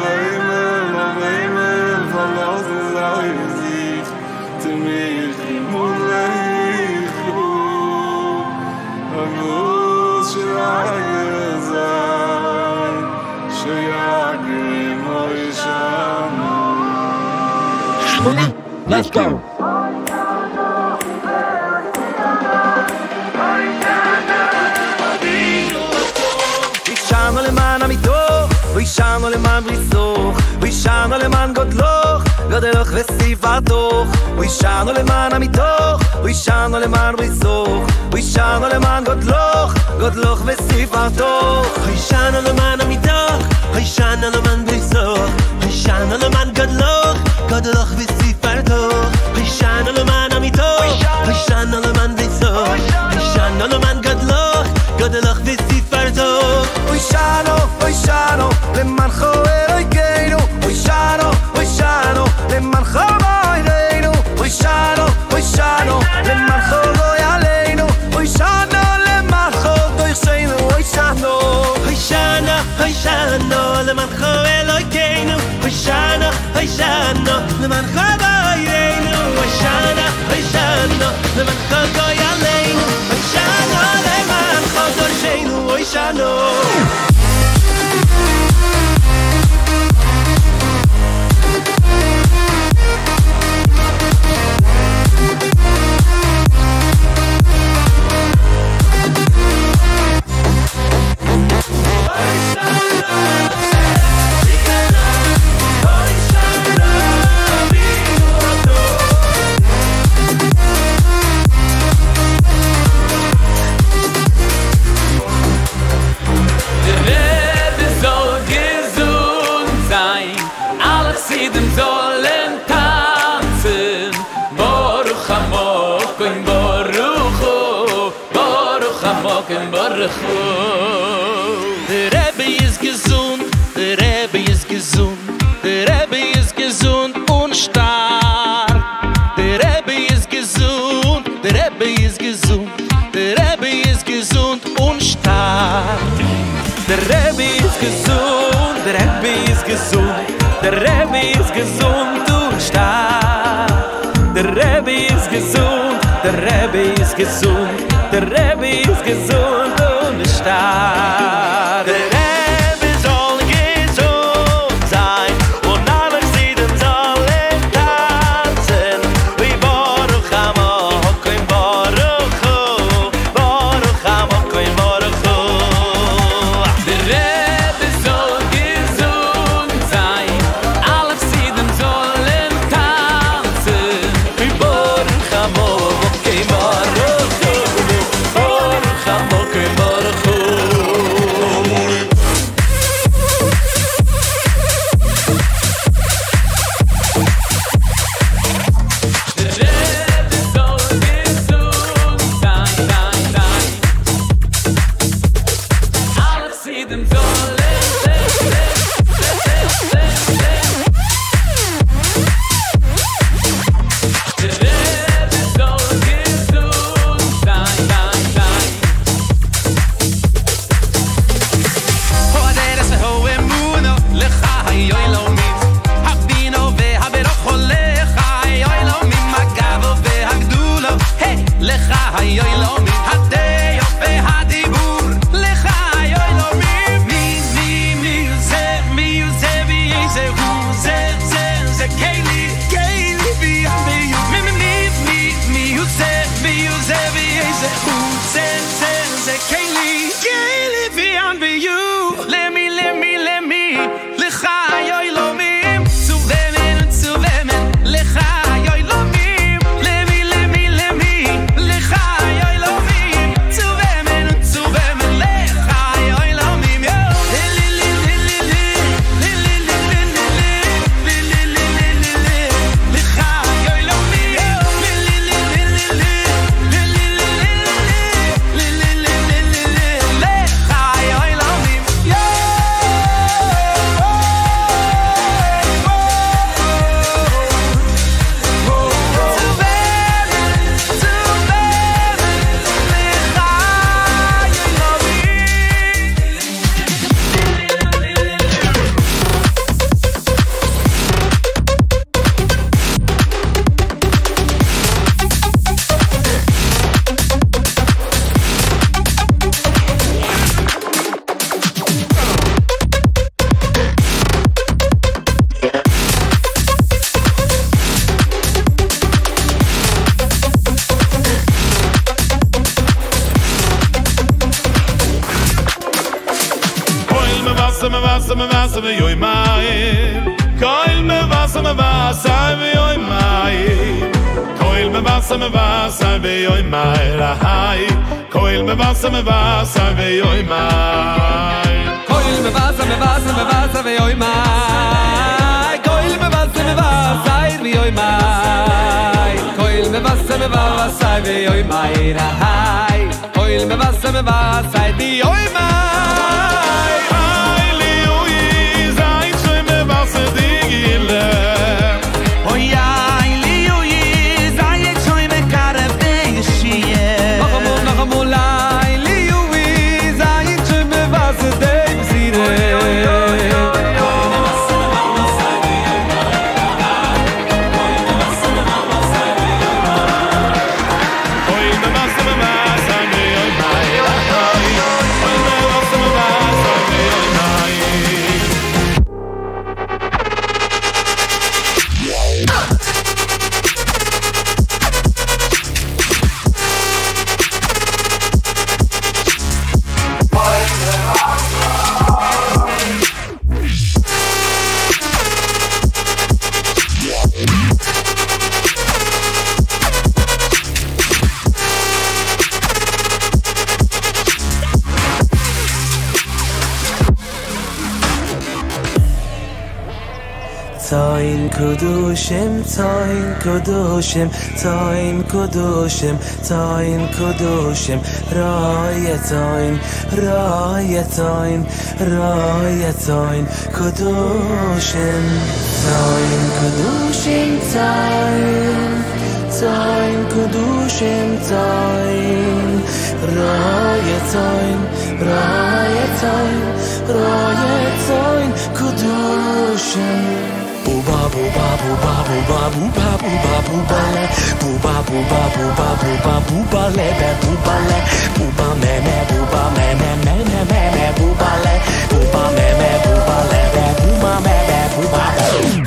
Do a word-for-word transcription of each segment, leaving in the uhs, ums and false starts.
غيمل غيمل خلاص العين يزيد تميل مولاي خلوب أغوص شرايا زين شياقي ما Let's go! וישענו למען אמיתוך, וישענו למען בריסוך, וישענו למען גודלוך, גודלוך וסיבתוך, וישענו למען אמיתוך, וישענו למען בריסוך, וישענו למען גודלוך, גודלוך וסיבתוך, וישענו למען אמיתוך, וישענו למען בריסוך, וישענו למען גודלוך, גודלוך וסיבתוך, וישענו למען אמיתוך, וישענו למען בריסוך, וישענו למען גודלוך, גודלוך וסיבתוך Oishano, oishano, leman chover oikeinu Oishano, oishano, leman chover oikeinu Oishano, oishano, leman chover aleinu Oishano, leman chover oikeinu Oishano, oishano, oishano, leman chover oikeinu Oishano, oishano, leman chover oikeinu Oishano, oishano, leman chover aleinu Oishano, leman chover oikeinu Oishano Der Rebbe ist gesund, der Rebbe ist gesund, der Rebbe ist gesund und stark. Der Rebbe ist gesund, der Rebbe ist gesund, der Rebbe ist gesund und stark. Der Rebbe ist gesund, der Rebbe ist gesund, der Rebbe ist gesund und stark. Der Rebbe ist gesund, der Rebbe ist gesund, der Rebbe ist gesund. Der Rebbe soll gesund sein und alle Sieden sollen tanzen. Wie Baruch HaMokoim Baruch Hu, Baruch HaMokoim Baruch Hu. Der Rebbe soll gesund sein, alle Sieden sollen tanzen. Wie Baruch HaMokoim Baruch Hu, Baruch HaMokoim Baruch Hu. me vas me vas me yo mai Koil me vas me vas me yo mai Koil me vas me vas me yo mai Hai Koil me vas me vas me yo mai Koil me vas me vas me vas me yo mai Koil me vas me vas me yo mai Koil me vas me vas me yo mai Hai Koil me vas me vas me yo mai تاین کدوشم تاین کدوشم تاین کدوشم تاین کدوشم رای تاین رای تاین رای تاین کدوشم تاین کدوشم تاین تاین کدوشم تاین رای تاین رای تاین رای تاین کدوشم Booba booba booba booba booba booba booba le booba booba booba booba booba le booba le booba me me booba me me me me me me booba le booba me me booba le booba me me booba le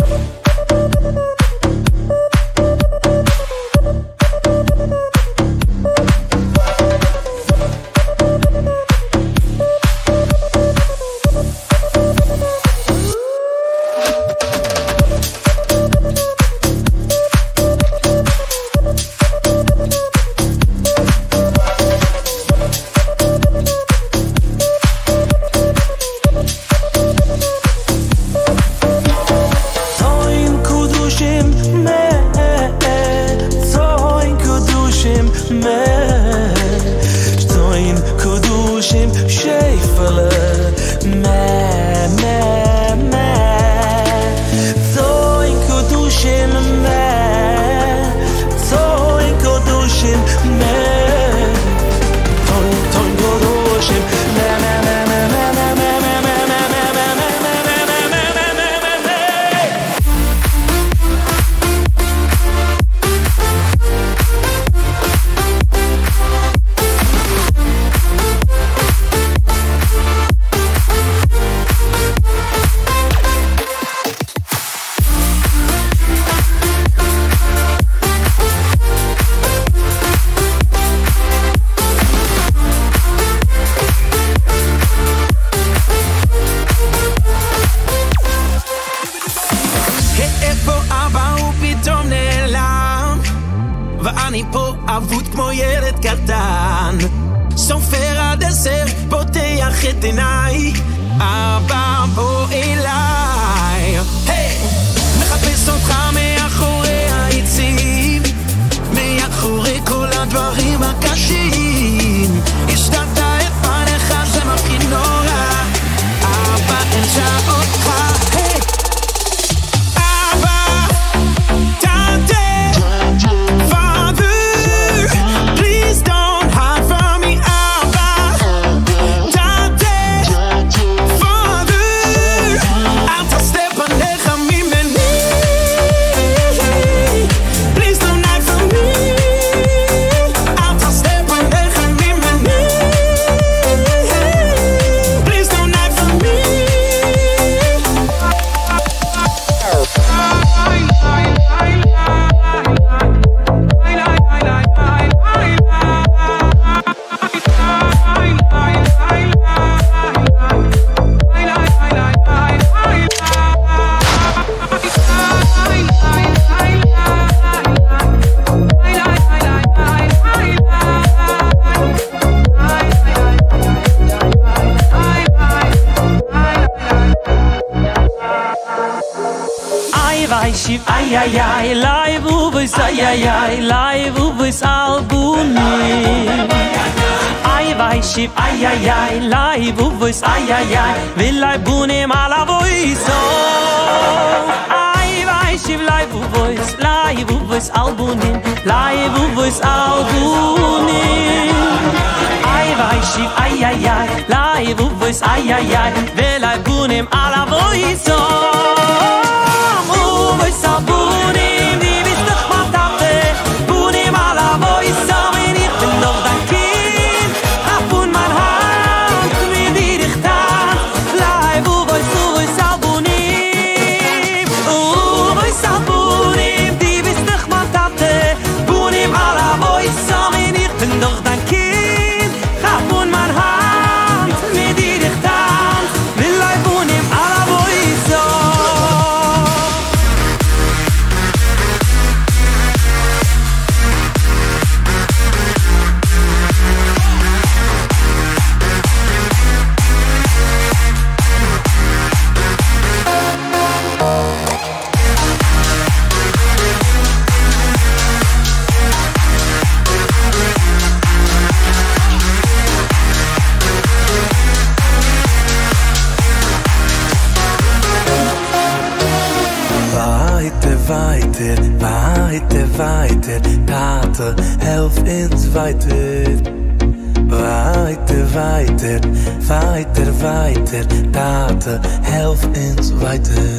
شيب اي اي اي لايف وبس اي اي اي لايف وبس ألبومي اي باي شيب اي اي اي لايف وبس اي اي اي بالألبومي مع لابويسو اي باي شيب لايف وبس لايف وبس ألبومي لايف وبس ألبومي اي باي شيب اي اي اي لايف وبس اي اي اي بالألبومي مع لابويسو Weiter, weiter, weiter, Tate, helf uns weiter.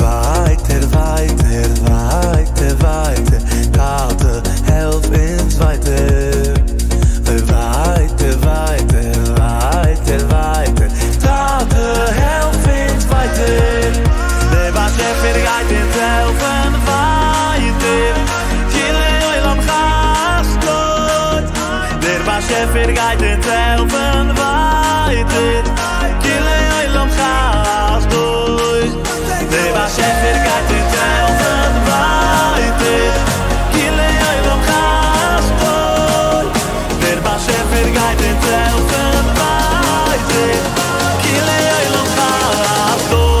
Weiter, weiter, weiter, weiter, Tate, helf uns weiter. Weiter, weiter, weiter, weiter, Tate, helf uns weiter. Weiter, weiter, weiter, weiter, Tate, helf uns weiter. Der war der Vergleich. Schäfer geht den Helfen weiter, Kille Eulam Chas durch. Der war Schäfer geht den Helfen weiter, Kille Eulam Chas durch. Der war Schäfer geht den Helfen weiter, Kille Eulam Chas durch.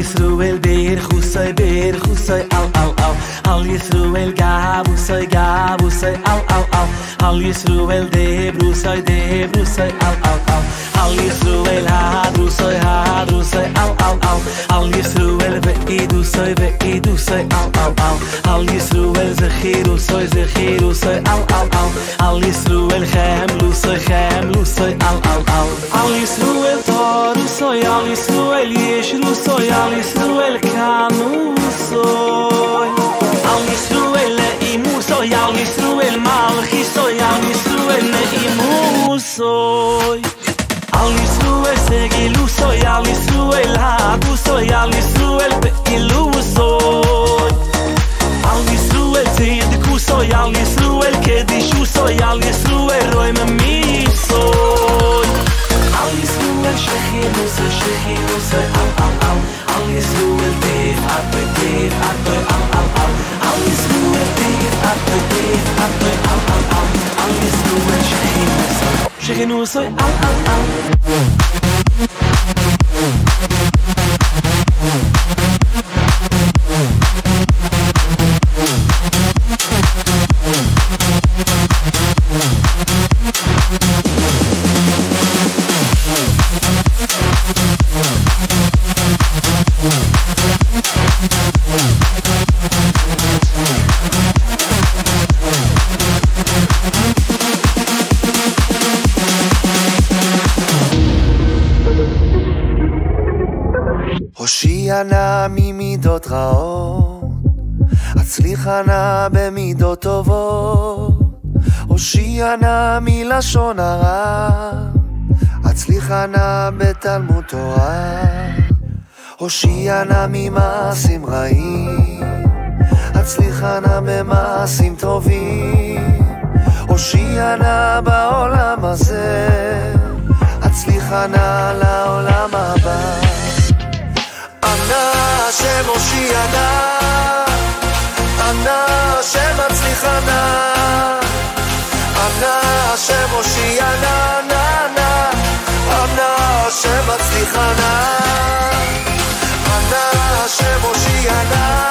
Yisroel beir khusay beir khusay al al al al Yisroel gab usay gab usay al al al al Yisroel de brusay de brusay al al al al Yisroel ha brusay ha brusay al al al al Yisroel beid usay beid usay al al al al Yisroel zakhir usay zakhir usay al al al al Yisroel khaml usay khaml usay al al al al Yisroel tar usay al Yisroel yeshul usay al Yisroel kanu usay al Yisroel imusoy al Yisroel malchisoy al Yisroel neimusoy al Yisroel segilusoy al Yisroel hadusoy al Yisroel beilusoy al Yisroel tzidkusoy al Yisroel kedishusoy al Yisroel roim misoy al Yisroel shechilusoy shechilusoy al al al al Yisroel teir atoy teir atoy al al al al Yisroel teir atoy teir atoy al al al al Yisroel shechilusoy shechilusoy al al al הושיענה ממידות רעות, הצליחנה במידות טובות. הושיענה מלשון הרע, הצליחנה בתלמוד תורה, הושיענה ממעשים רעים, הצליחנה במעשים טובים, הושיענה בעולם הזה, הצליחנה לעולם הבא. ענה השם הושיענה, ענה השם הצליחנה, ענה השם הושיענה, ענה השם הצליחנה, ענה השם הושיענה,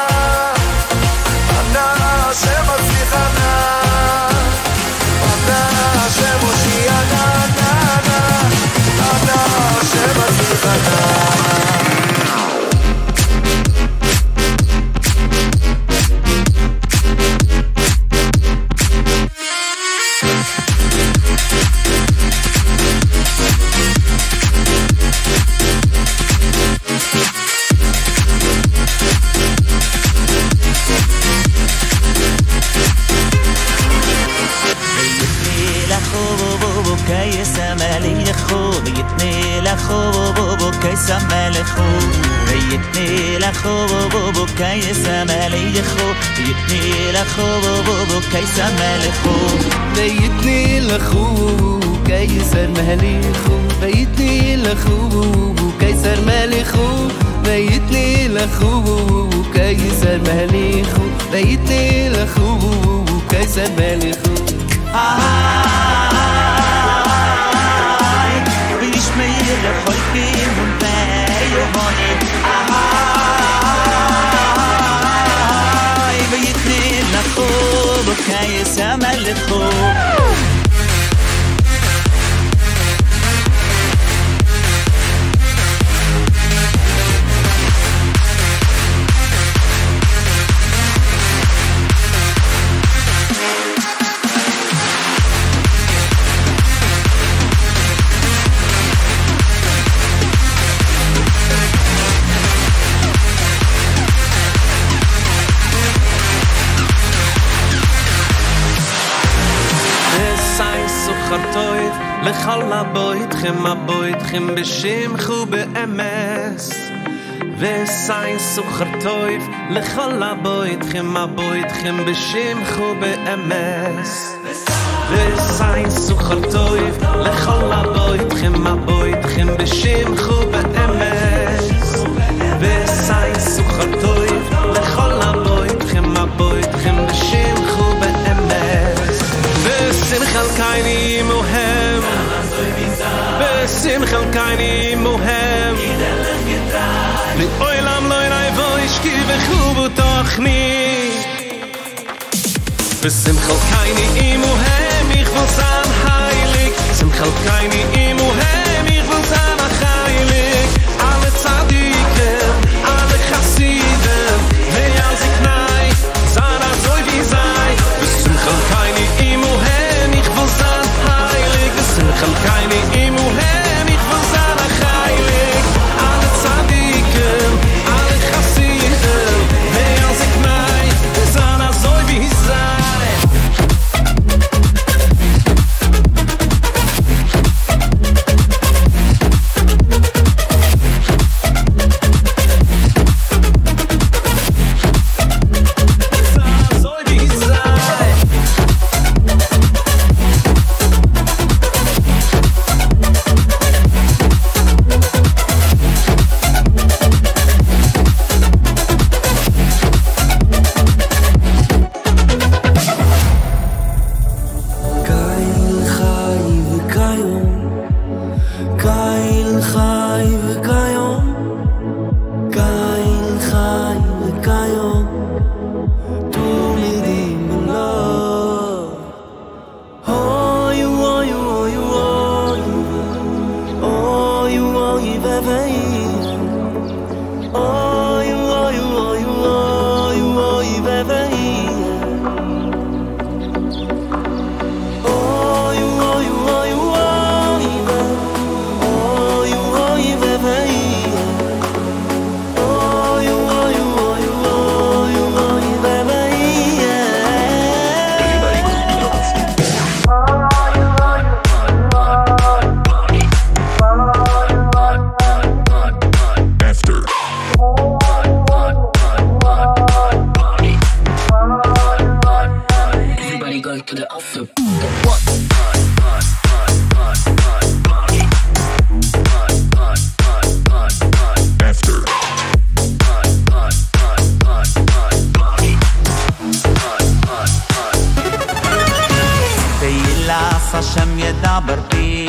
ענה השם הצליחנה, ענה השם הושיענה, ענה השם הצליחנה. بيتني لخو كيسر مليخو، بيتني لخو كيسر مليخو، بيتني لخو كيسر مليخو، بيتني لخو كيسر مليخو. آهاي بيش ميل خلقي من بايوني، آهاي بيتني لخو كيس ملخو. لخلا بويتكم ما بويتكم بشمخو بأمس وساي سخرتويف لخلا بويتكم ما بويتكم بشمخو بأمس وساي سخرتويف لخلا بويتكم ما بويتكم بشمخو بأمس وساي سخرتويف لخلا بويتكم ما بويتكم بشمخو بأمس بسم خلقايني مهم بسم خلقايني مهم لأولام لا يرايفو يشكي بخوب تخني بسم خلقايني مهم يخبط سام حيلك بسم خلقايني مهم يخبط سام حيلك على صديقك على خصيدك هي عزكناي سارا زوي زاي بسم خلقايني خلقايني اي مهم يخبز على خايلك على صديقم على خصيهم هيعزك معي زانا زوي بهزاي افتح باب افتح باب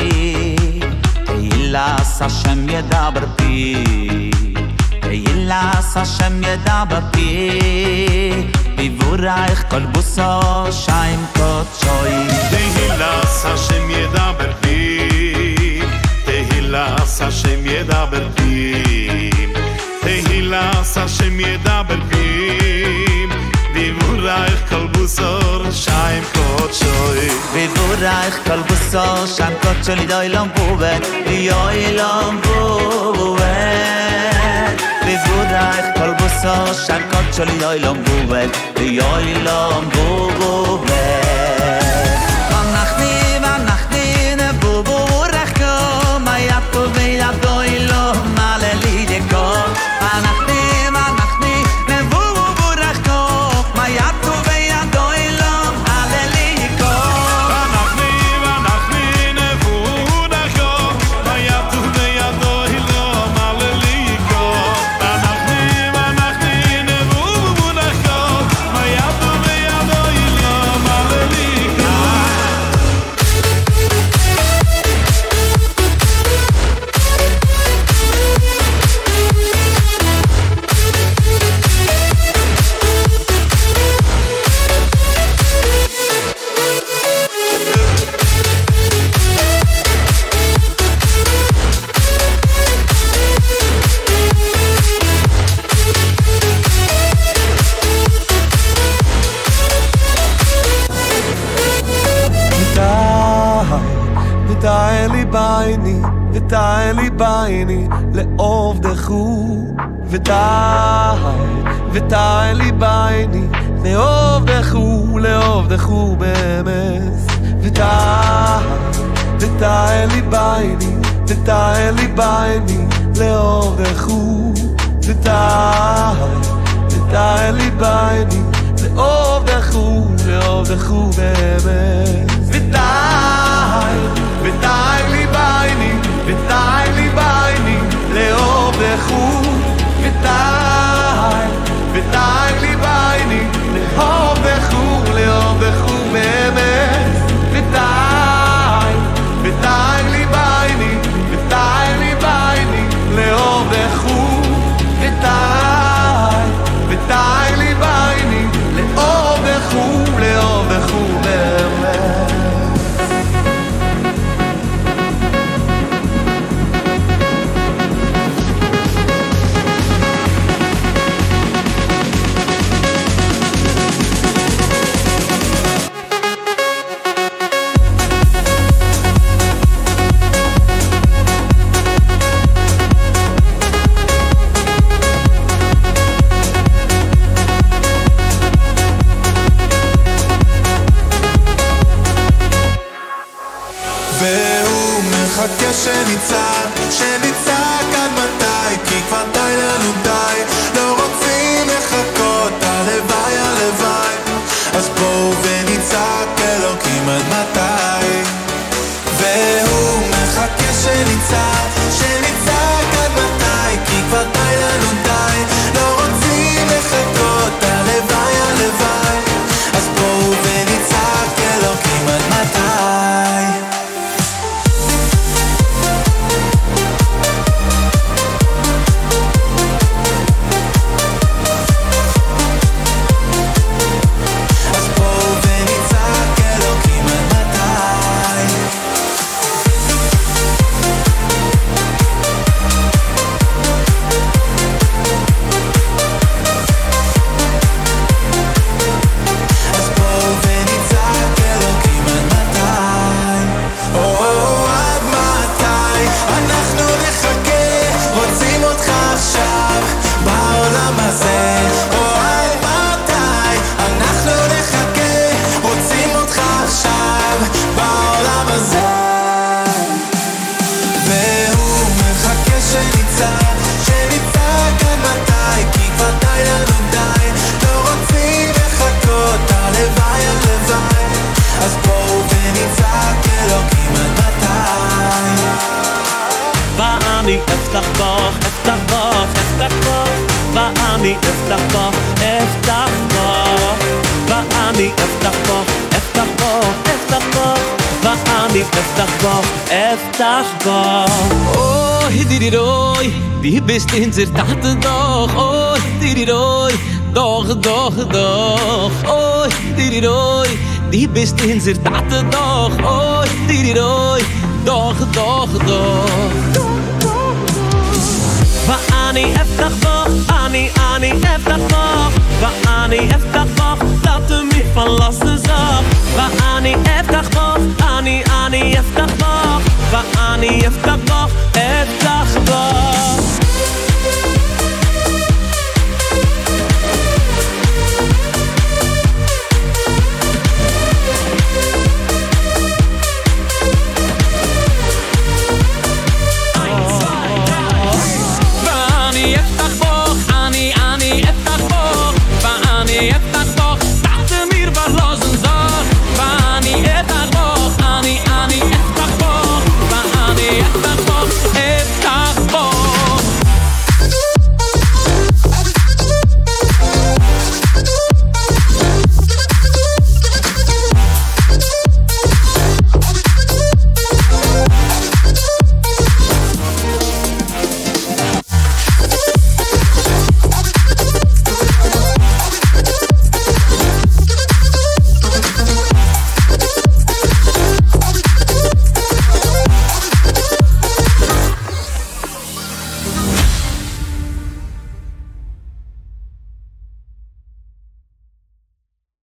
افتح باب الطريق افتح باب افتح باب. اوه ديري روي دي باش تنزل تحت الضغط. اوه ديري روي ضغط ضغط ضغط. اوه ديري روي دي باش تنزل تحت الضغط. اوه ديري روي ضغط ضغط ضغط. فاني افتح باب اني اني افتح باب. فاني افتح باب لا تمي خلص الزاب. فاني افتح باب